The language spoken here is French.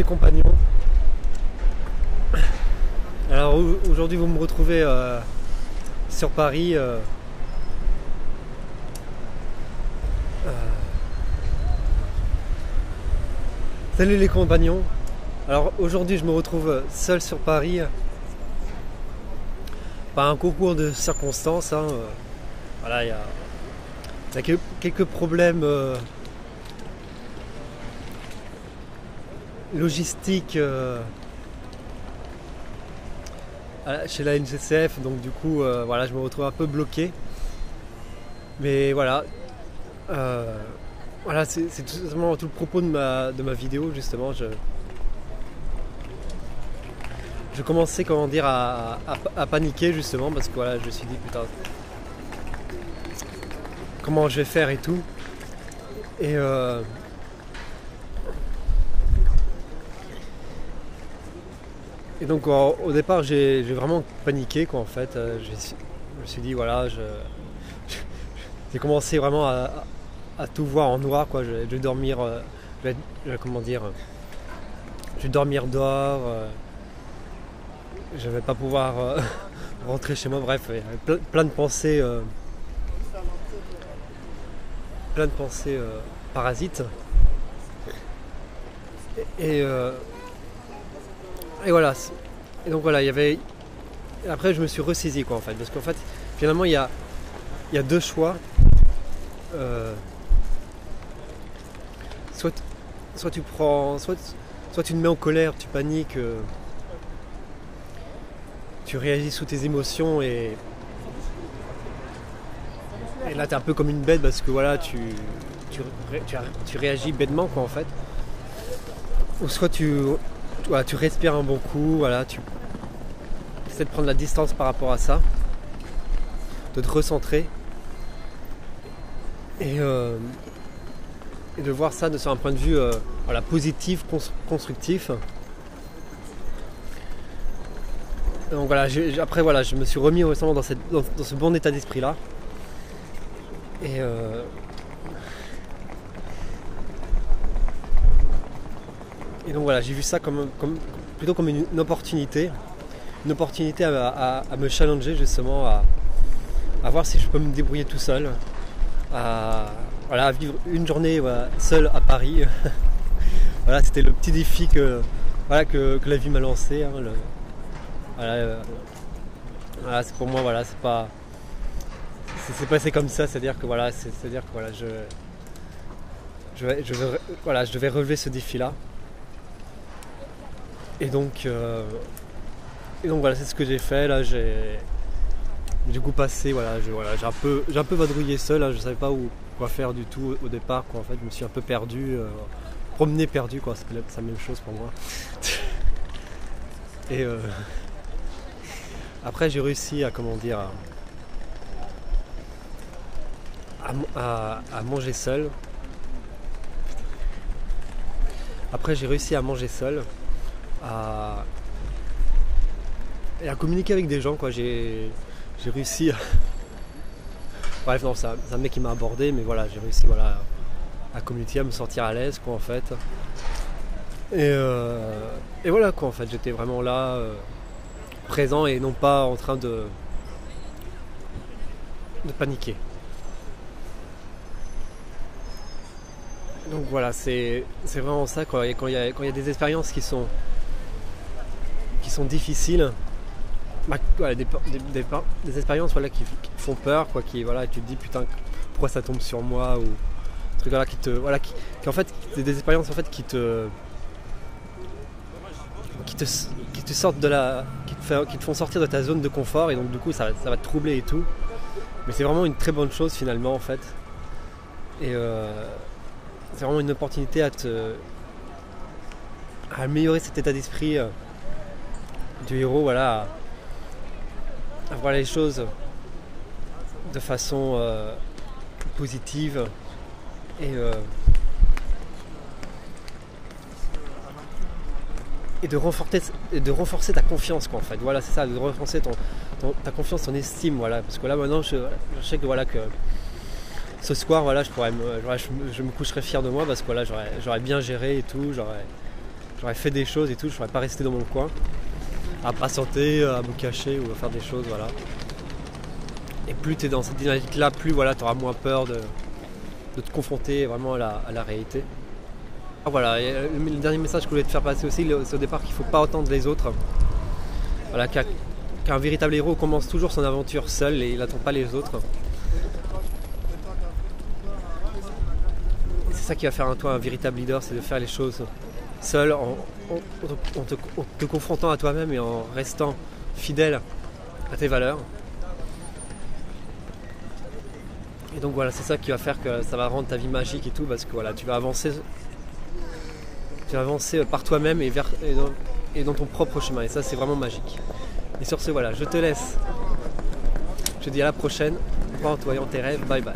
Mes compagnons. Alors aujourd'hui vous me retrouvez sur Paris Salut les compagnons. Alors aujourd'hui je me retrouve seul sur Paris par un concours de circonstances hein. Voilà, il y a quelques problèmes logistique chez la NGCF, donc du coup voilà, je me retrouve un peu bloqué, mais voilà voilà, c'est justement tout le propos de ma vidéo. Justement je commençais, comment dire, à paniquer, justement parce que voilà, je me suis dit putain comment je vais faire et tout, et donc au départ j'ai vraiment paniqué quoi, en fait. Je me suis dit voilà, j'ai commencé vraiment à tout voir en noir quoi. Je vais dormir, comment dire, je vais dormir dehors, je vais pas pouvoir rentrer chez moi. Bref, plein de pensées parasites, et voilà, et donc voilà, il y avait... Après je me suis ressaisi quoi en fait, parce qu'en fait finalement il y a deux choix, soit tu prends, soit tu te mets en colère, tu paniques, tu réagis sous tes émotions, et là t'es un peu comme une bête, parce que voilà tu réagis bêtement quoi en fait, ou soit voilà, tu respires un bon coup, voilà, tu essaies de prendre la distance par rapport à ça, de te recentrer et de voir ça sur un point de vue voilà, positif, constructif. Donc voilà, après voilà, je me suis remis récemment dans ce bon état d'esprit là, et donc voilà, j'ai vu ça plutôt comme une opportunité. Une opportunité à me challenger, justement, à voir si je peux me débrouiller tout seul. Voilà, à vivre une journée voilà, seul à Paris. Voilà, c'était le petit défi voilà, que la vie m'a lancé. Hein, voilà, voilà, c'est pour moi, voilà, c'est pas... C'est passé comme ça, c'est-à-dire que voilà, je devais relever ce défi-là. Et donc voilà, c'est ce que j'ai fait. Là j'ai du coup passé, voilà, j'ai un peu vadrouillé seul, hein, je ne savais pas quoi faire du tout au départ quoi, en fait je me suis un peu perdu, promené perdu quoi, c'est la même chose pour moi. Et après j'ai réussi à, comment dire, à manger seul. Après j'ai réussi à manger seul et à communiquer avec des gens quoi. J'ai réussi à... Bref, non, c'est un mec qui m'a abordé, mais voilà, j'ai réussi voilà, à communiquer, à me sentir à l'aise quoi en fait, et voilà quoi en fait, j'étais vraiment là, présent, et non pas en train de paniquer. Donc voilà, c'est vraiment ça quoi. Et quand il y a des expériences qui sont difficiles, bah, voilà, des expériences voilà, qui font peur quoi, qui voilà, tu te dis putain pourquoi ça tombe sur moi, ou truc là, qui en fait c'est des expériences en fait qui te sortent de la, qui te font sortir de ta zone de confort, et donc du coup ça va te troubler et tout, mais c'est vraiment une très bonne chose finalement en fait, et c'est vraiment une opportunité à améliorer cet état d'esprit du héros, voilà, à voir les choses de façon positive, et de renforcer ta confiance quoi en fait. Voilà, c'est ça, de renforcer ta confiance, ton estime, voilà, parce que là maintenant je sais que voilà, que ce soir voilà, je me coucherai fier de moi, parce que voilà, j'aurais bien géré et tout, J'aurais fait des choses et tout, je serais pas resté dans mon coin, à patienter, à me cacher ou à faire des choses, voilà. Et plus tu es dans cette dynamique-là, plus voilà, tu auras moins peur de te confronter vraiment à la réalité. Voilà, et le dernier message que je voulais te faire passer aussi, c'est au départ qu'il ne faut pas attendre les autres. Voilà, qu'un véritable héros commence toujours son aventure seul et il n'attend pas les autres. C'est ça qui va faire de toi un véritable leader, c'est de faire les choses seul, en te confrontant à toi-même et en restant fidèle à tes valeurs. Et donc voilà, c'est ça qui va faire que ça va rendre ta vie magique et tout, parce que voilà, tu vas avancer par toi-même et dans ton propre chemin, et ça c'est vraiment magique. Et sur ce, voilà, je te laisse, je te dis à la prochaine, crois en toi et en tes rêves, bye bye.